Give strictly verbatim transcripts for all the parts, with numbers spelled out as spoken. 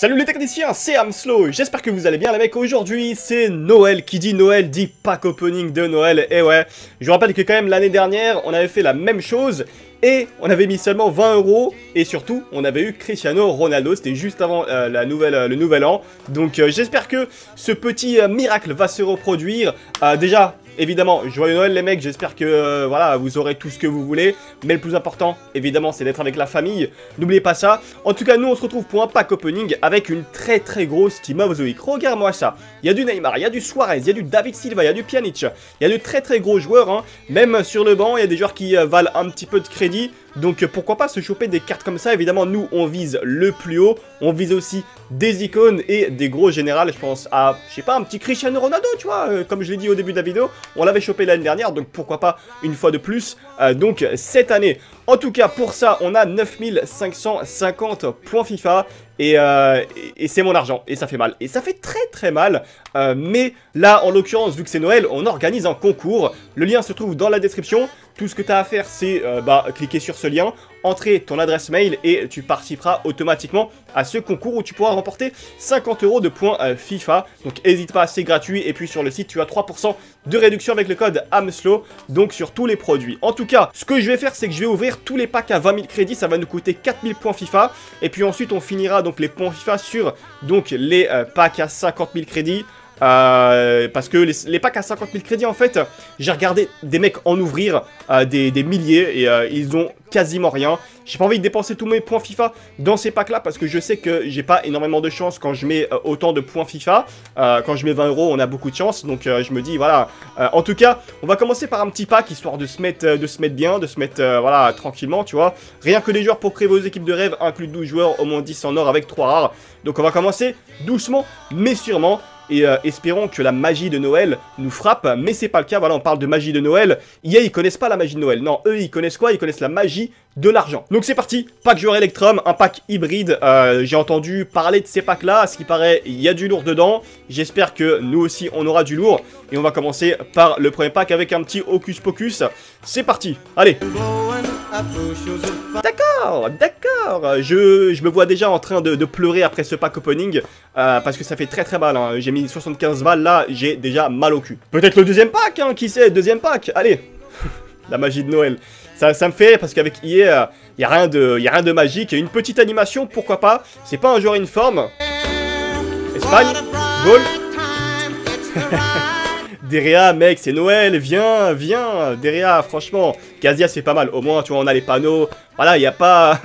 Salut les techniciens, c'est Amslow, j'espère que vous allez bien les mecs. Aujourd'hui c'est Noël, qui dit Noël dit pack opening de Noël, et ouais. Je vous rappelle que quand même l'année dernière on avait fait la même chose et on avait mis seulement vingt euros et surtout on avait eu Cristiano Ronaldo, c'était juste avant euh, la nouvelle, euh, le nouvel an. Donc euh, j'espère que ce petit euh, miracle va se reproduire. euh, Déjà évidemment joyeux Noël les mecs, j'espère que euh, voilà, vous aurez tout ce que vous voulez. Mais le plus important évidemment c'est d'être avec la famille, n'oubliez pas ça. En tout cas nous on se retrouve pour un pack opening avec une très très grosse team mausoïque. Regarde moi ça, il y a du Neymar, il y a du Suarez, il y a du David Silva, il y a du Pjanic. Il y a de très très gros joueurs hein. Même sur le banc il y a des joueurs qui euh, valent un petit peu de crédit. Donc pourquoi pas se choper des cartes comme ça. Évidemment nous on vise le plus haut, on vise aussi des icônes et des gros générales. Je pense à, je sais pas, un petit Cristiano Ronaldo, tu vois, euh, comme je l'ai dit au début de la vidéo, on l'avait chopé l'année dernière, donc pourquoi pas une fois de plus euh, donc cette année. En tout cas pour ça on a neuf mille cinq cent cinquante points FIFA. Et, euh, et, et c'est mon argent, et ça fait mal, et ça fait très très mal, euh, mais là en l'occurrence vu que c'est Noël, on organise un concours, le lien se trouve dans la description, tout ce que tu as à faire c'est euh, bah, cliquer sur ce lien, entrer ton adresse mail et tu participeras automatiquement à ce concours où tu pourras remporter cinquante euros de points euh, FIFA, donc n'hésite pas, c'est gratuit, et puis sur le site tu as trois pour cent de réduction avec le code AMSLOW, donc sur tous les produits. En tout cas, ce que je vais faire c'est que je vais ouvrir tous les packs à vingt mille crédits, ça va nous coûter quatre mille points FIFA, et puis ensuite on finira dans donc les points FIFA sur donc les euh, packs à cinquante mille crédits. Euh, parce que les, les packs à cinquante mille crédits en fait, j'ai regardé des mecs en ouvrir euh, des, des milliers et euh, ils ont quasiment rien. J'ai pas envie de dépenser tous mes points FIFA dans ces packs là parce que je sais que j'ai pas énormément de chance quand je mets euh, autant de points FIFA. euh, Quand je mets vingt euros on a beaucoup de chance, donc euh, je me dis voilà. euh, En tout cas on va commencer par un petit pack histoire de se mettre, euh, de se mettre bien, de se mettre euh, voilà tranquillement tu vois. Rien que des joueurs pour créer vos équipes de rêve, inclus douze joueurs au moins dix en or avec trois rares. Donc on va commencer doucement mais sûrement. Et euh, espérons que la magie de Noël nous frappe, mais c'est pas le cas, voilà on parle de magie de Noël. I A ils connaissent pas la magie de Noël, non eux ils connaissent quoi? Ils connaissent la magie de l'argent. Donc c'est parti, pack joueur Electrum, un pack hybride, euh, j'ai entendu parler de ces packs là, à ce qui paraît il y a du lourd dedans. J'espère que nous aussi on aura du lourd. Et on va commencer par le premier pack avec un petit hocus pocus, c'est parti, allez. D'accord, d'accord, je, je me vois déjà en train de, de pleurer après ce pack opening, euh, parce que ça fait très très mal, hein. J'ai mis soixante-quinze balles là, j'ai déjà mal au cul. Peut-être le deuxième pack, hein, qui sait, deuxième pack, allez. La magie de Noël, ça, ça me fait parce qu'avec I A, il n'y a rien de magique, une petite animation, pourquoi pas, c'est pas un joueur informe. Espagne, goal. Derea, mec, c'est Noël, viens, viens, Derea, franchement, Casia, c'est pas mal, au moins, tu vois, on a les panneaux, voilà, il n'y a pas...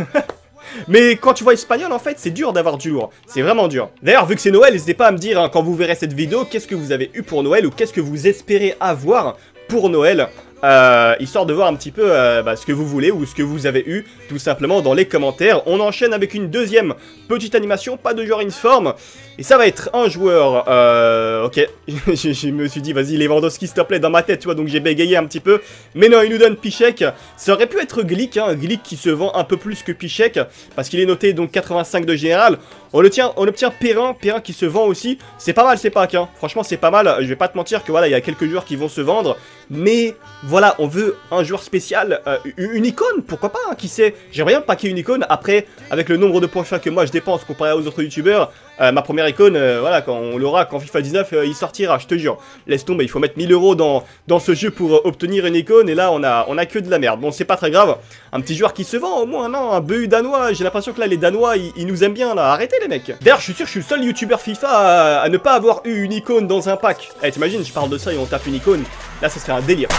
Mais quand tu vois espagnol, en fait, c'est dur d'avoir du lourd. C'est vraiment dur. D'ailleurs, vu que c'est Noël, n'hésitez pas à me dire, hein, quand vous verrez cette vidéo, qu'est-ce que vous avez eu pour Noël ou qu'est-ce que vous espérez avoir pour Noël, euh, histoire de voir un petit peu euh, bah, ce que vous voulez ou ce que vous avez eu, tout simplement, dans les commentaires. On enchaîne avec une deuxième petite animation, pas de joueur informe. Et ça va être un joueur... Euh, ok, je, je me suis dit, vas-y, Lewandowski, s'il te plaît, dans ma tête, tu vois, donc j'ai bégayé un petit peu. Mais non, il nous donne Piszczek. Ça aurait pu être Glick, hein, Glick qui se vend un peu plus que Piszczek, parce qu'il est noté, donc, quatre-vingt-cinq de général. On, le tient, on obtient Perrin, Perrin qui se vend aussi. C'est pas mal, ces packs, hein. Franchement, c'est pas mal. Je vais pas te mentir que, voilà, il y a quelques joueurs qui vont se vendre. Mais, voilà, on veut un joueur spécial, euh, une icône, pourquoi pas, hein, qui sait. J'aimerais bien packer une icône. Après, avec le nombre de points que moi, je dépense comparé aux autres youtubeurs, euh, ma première icône, euh, voilà, quand on l'aura, quand FIFA dix-neuf euh, il sortira, je te jure. Laisse tomber, il faut mettre mille euros dans, dans ce jeu pour euh, obtenir une icône, et là on a, on a que de la merde. Bon, c'est pas très grave, un petit joueur qui se vend au moins, non, un B U danois, j'ai l'impression que là les Danois ils, ils nous aiment bien là, arrêtez les mecs. D'ailleurs, je suis sûr que je suis le seul youtubeur FIFA à, à ne pas avoir eu une icône dans un pack. Eh, t'imagines, je parle de ça et on tape une icône, là ça serait un délire.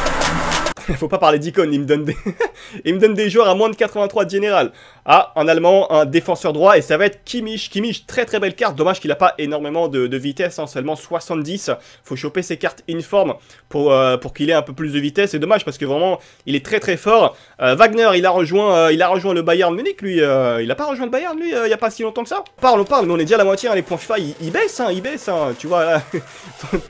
Faut pas parler d'icônes, il me donne des... il me donne des joueurs à moins de quatre-vingt-trois de général. Ah, un allemand, un défenseur droit, et ça va être Kimmich. Kimmich, très très belle carte, dommage qu'il a pas énormément de, de vitesse, hein, seulement soixante-dix. Faut choper ses cartes informe pour, euh, pour qu'il ait un peu plus de vitesse, c'est dommage parce que vraiment, il est très très fort. Euh, Wagner, il a rejoint euh, il a rejoint le Bayern Munich, lui, euh, il a pas rejoint le Bayern, lui, euh, il y a pas si longtemps que ça. On parle, on parle, mais on est déjà à la moitié, hein, les points FIFA, ils, ils baissent, hein, ils baissent, hein, tu vois, là.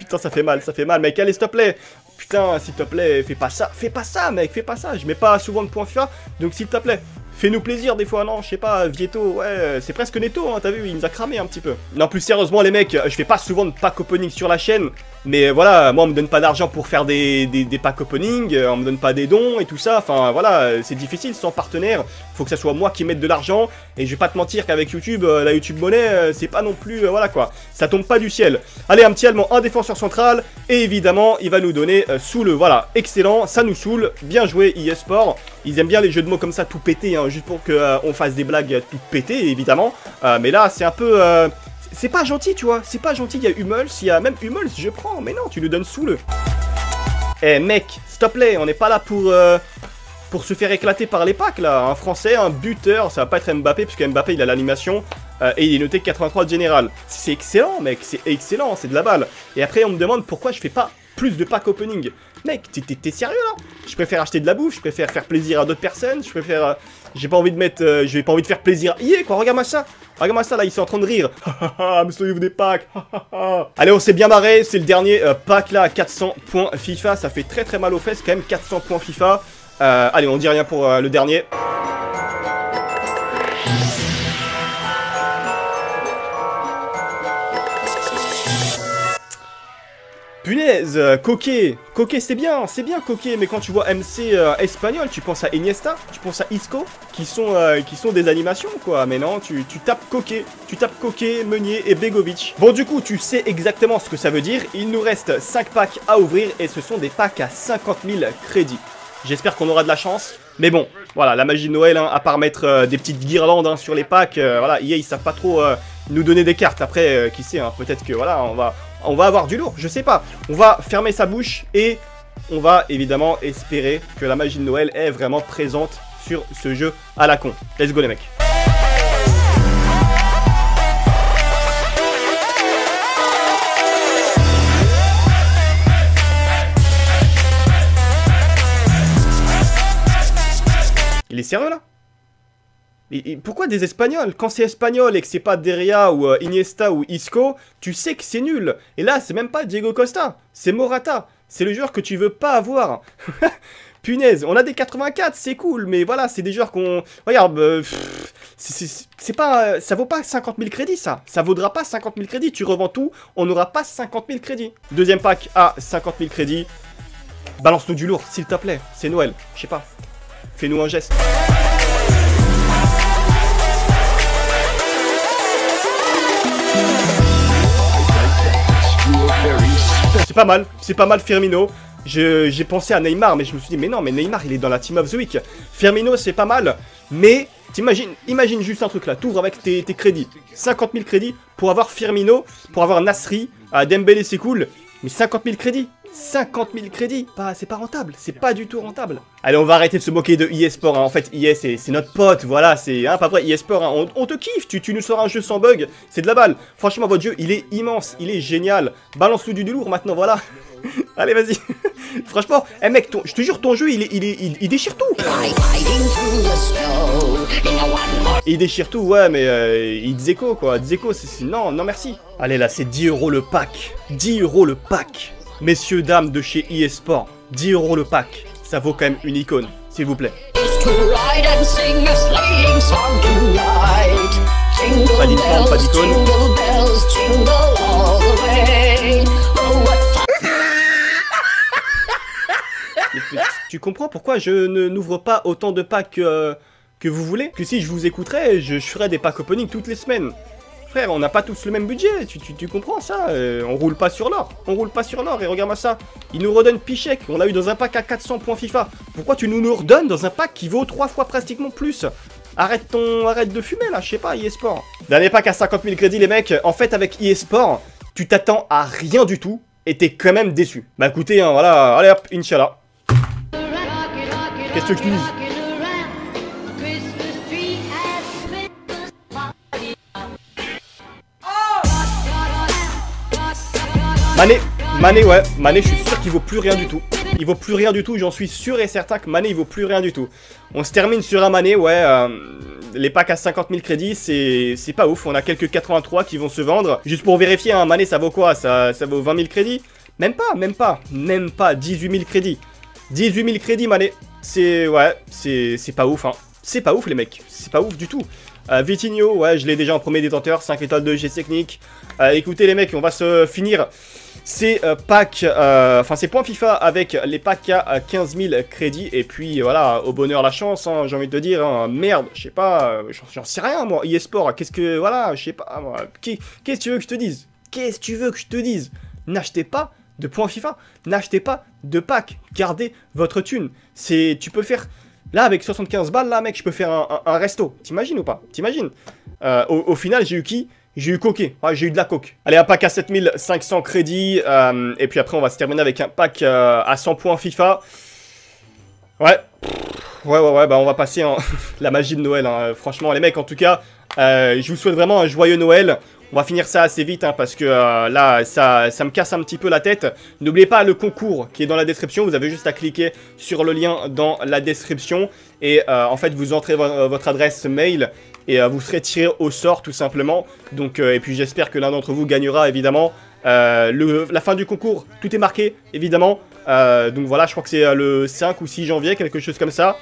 Putain, ça fait mal, ça fait mal, mec, allez, s'il te plaît. Putain, s'il te plaît, fais pas ça, fais pas ça, mec, fais pas ça. Je mets pas souvent de points FIFA, donc s'il te plaît. Fais-nous plaisir des fois, non, je sais pas, Vieto, ouais, c'est presque Neto, hein, t'as vu, il nous a cramé un petit peu. Non, plus sérieusement les mecs, je fais pas souvent de pack opening sur la chaîne, mais voilà, moi on me donne pas d'argent pour faire des, des, des pack opening, on me donne pas des dons et tout ça, enfin voilà, c'est difficile sans partenaire, faut que ça soit moi qui mette de l'argent, et je vais pas te mentir qu'avec YouTube, la YouTube monnaie, c'est pas non plus, voilà quoi, ça tombe pas du ciel. Allez, un petit allemand, un défenseur central, et évidemment, il va nous donner euh, sous le, voilà, excellent, ça nous saoule, bien joué eSport, ils aiment bien les jeux de mots comme ça, tout pété, hein. Juste pour qu'on euh, fasse des blagues toutes pétées, évidemment. Euh, mais là, c'est un peu... Euh, c'est pas gentil, tu vois. C'est pas gentil. Il y a Hummels. Il y a même Hummels, je prends. Mais non, tu nous donnes sous le... Eh, hey, mec, s'il te plaît, on n'est pas là pour... Euh... Pour se faire éclater par les packs là, un français, un buteur, ça va pas être Mbappé puisque Mbappé il a l'animation euh, et il est noté quatre-vingt-trois de général. C'est excellent mec, c'est excellent, c'est de la balle. Et après on me demande pourquoi je fais pas plus de pack opening. Mec, t'es sérieux là? Je préfère acheter de la bouffe, je préfère faire plaisir à d'autres personnes, je préfère... Euh, j'ai pas envie de mettre... Euh, j'ai pas envie de faire plaisir à I A quoi, regarde-moi ça. Regarde-moi ça là, ils sont en train de rire. Me soyez des packs. Allez, on s'est bien barré, c'est le dernier euh, pack là à quatre cents points FIFA, ça fait très très mal aux fesses quand même, quatre cents points FIFA. Euh, allez, on dit rien pour euh, le dernier. Punaise, euh, Coquet. Coquet, c'est bien, c'est bien Coquet, mais quand tu vois M C euh, espagnol, tu penses à Iniesta, tu penses à Isco, qui sont, euh, qui sont des animations, quoi. Mais non, tu, tu tapes Coquet, tu tapes Coquet, Meunier et Begovic. Bon, du coup, tu sais exactement ce que ça veut dire. Il nous reste cinq packs à ouvrir, et ce sont des packs à cinquante mille crédits. J'espère qu'on aura de la chance, mais bon, voilà, la magie de Noël, hein, à part mettre euh, des petites guirlandes hein, sur les packs, euh, voilà, E A, ils savent pas trop euh, nous donner des cartes, après, euh, qui sait, hein, peut-être que, voilà, on va, on va avoir du lourd, je sais pas, on va fermer sa bouche, et on va, évidemment, espérer que la magie de Noël est vraiment présente sur ce jeu à la con. Let's go, les mecs. Il est sérieux là? Et, et pourquoi des Espagnols? Quand c'est espagnol et que c'est pas Deria ou euh, Iniesta ou Isco, tu sais que c'est nul. Et là, c'est même pas Diego Costa, c'est Morata. C'est le joueur que tu veux pas avoir. Punaise, on a des quatre-vingt-quatre, c'est cool, mais voilà, c'est des joueurs qu'on... Regarde, euh, c'est pas... Euh, ça vaut pas cinquante mille crédits, ça. Ça vaudra pas cinquante mille crédits. Tu revends tout, on n'aura pas cinquante mille crédits. Deuxième pack à cinquante mille crédits. Balance-nous du lourd, s'il te plaît. C'est Noël, je sais pas. Fais-nous un geste. C'est pas mal, c'est pas mal Firmino. J'ai pensé à Neymar, mais je me suis dit, mais non, mais Neymar, il est dans la Team of the Week. Firmino, c'est pas mal, mais t'imagines, imagine juste un truc là, t'ouvres avec tes, tes crédits. cinquante mille crédits pour avoir Firmino, pour avoir Nasri, à Dembele, c'est cool, mais cinquante mille crédits. cinquante mille crédits, c'est pas rentable, c'est pas du tout rentable. Allez, on va arrêter de se moquer de eSport, hein. En fait, E A, c'est notre pote, voilà, c'est hein, pas vrai, eSport, hein. on, on te kiffe, tu, tu nous sors un jeu sans bug, c'est de la balle. Franchement, votre jeu, il est immense, il est génial. Balance-nous du lourd maintenant, voilà. Allez, vas-y. Franchement, hey, mec, ton, je te jure, ton jeu, il, est, il, est, il, il déchire tout. Il déchire tout, ouais, mais euh, il Dzeko, quoi. Dzeko, c'est... Non, non, merci. Allez, là, c'est dix euros le pack. dix euros le pack. Messieurs, dames de chez eSport, dix euros le pack, ça vaut quand même une icône, s'il vous plaît. Pas d'icône, pas d'icône. Tu comprends pourquoi je ne n'ouvre pas autant de packs euh, que vous voulez? Que si je vous écouterais, je, je ferais des packs opening toutes les semaines. Frère, on n'a pas tous le même budget, tu, tu, tu comprends ça, euh, on roule pas sur l'or, on roule pas sur l'or, et regarde-moi ça, il nous redonne Piszczek, on l'a eu dans un pack à quatre cents points FIFA, pourquoi tu nous nous redonnes dans un pack qui vaut trois fois pratiquement plus? Arrête ton, arrête de fumer là, je sais pas, eSport. Dernier pack à cinquante mille crédits les mecs, en fait avec eSport, tu t'attends à rien du tout, et t'es quand même déçu. Bah écoutez, hein, voilà, allez hop, Inch'Allah. Qu'est-ce que tu dis? Mané, Mané, ouais, Mané, je suis sûr qu'il vaut plus rien du tout. Il vaut plus rien du tout, j'en suis sûr et certain que Mané, il vaut plus rien du tout. On se termine sur un Mané, ouais, euh, les packs à cinquante mille crédits, c'est pas ouf. On a quelques quatre-vingt-trois qui vont se vendre. Juste pour vérifier, hein, Mané, ça vaut quoi? Ça, ça vaut vingt mille crédits? Même pas, même pas, même pas, dix-huit mille crédits. dix-huit mille crédits, Mané. C'est, ouais, c'est pas ouf, hein. C'est pas ouf les mecs, c'est pas ouf du tout. Euh, Vitinho, ouais, je l'ai déjà en premier détenteur, cinq étoiles de geste technique. Euh, écoutez les mecs, on va se finir ces euh, packs, enfin euh, ces points FIFA avec les packs à quinze mille crédits. Et puis voilà, au bonheur la chance, hein, j'ai envie de te dire, hein, merde, je sais pas, euh, j'en sais rien moi, eSport, qu'est-ce que, voilà, je sais pas, moi, qu'est-ce que tu veux que je te dise? Qu'est-ce que tu veux que je te dise? N'achetez pas de points FIFA, n'achetez pas de pack, gardez votre thune. C'est, tu peux faire... Là, avec soixante-quinze balles, là, mec, je peux faire un, un, un resto. T'imagines ou pas? T'imagines euh, au, au final, j'ai eu qui? J'ai eu coqué. Ouais, j'ai eu de la coque. Allez, un pack à sept mille cinq cents crédits. Euh, et puis après, on va se terminer avec un pack euh, à cent points FIFA. Ouais. Ouais, ouais, ouais. Bah, on va passer en... la magie de Noël. Hein. Franchement, les mecs, en tout cas, euh, je vous souhaite vraiment un joyeux Noël. On va finir ça assez vite hein, parce que euh, là ça, ça me casse un petit peu la tête. N'oubliez pas le concours qui est dans la description. Vous avez juste à cliquer sur le lien dans la description. Et euh, en fait vous entrez vo votre adresse mail et euh, vous serez tiré au sort tout simplement. Donc euh, et puis j'espère que l'un d'entre vous gagnera évidemment. Euh, le, la fin du concours, tout est marqué évidemment. euh, Donc voilà, je crois que c'est le cinq ou six janvier, quelque chose comme ça.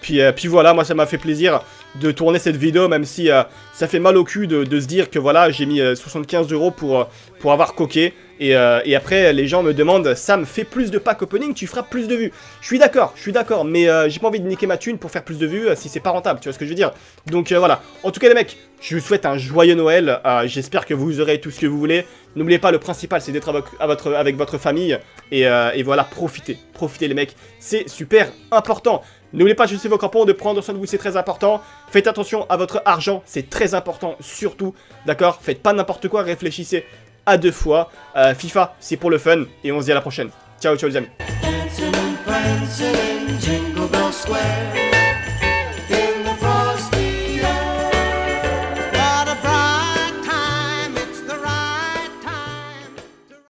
Puis, euh, puis voilà, moi ça m'a fait plaisir de tourner cette vidéo, même si euh, ça fait mal au cul de, de se dire que voilà, j'ai mis euh, soixante-quinze euros pour, euh, pour avoir coqué. Et, euh, et après, les gens me demandent, Sam, fais plus de pack opening, tu feras plus de vues. Je suis d'accord, je suis d'accord, mais euh, j'ai pas envie de niquer ma thune pour faire plus de vues euh, si c'est pas rentable, tu vois ce que je veux dire. Donc euh, voilà, en tout cas les mecs, je vous souhaite un joyeux Noël, euh, j'espère que vous aurez tout ce que vous voulez. N'oubliez pas, le principal c'est d'être avec, avec votre famille, et, euh, et voilà, profitez, profitez les mecs, c'est super important. N'oubliez pas de jeter vos crampons, de prendre soin de vous, c'est très important. Faites attention à votre argent, c'est très important, surtout, d'accord? Faites pas n'importe quoi, réfléchissez à deux fois. Euh, FIFA, c'est pour le fun, et on se dit à la prochaine. Ciao, ciao les amis.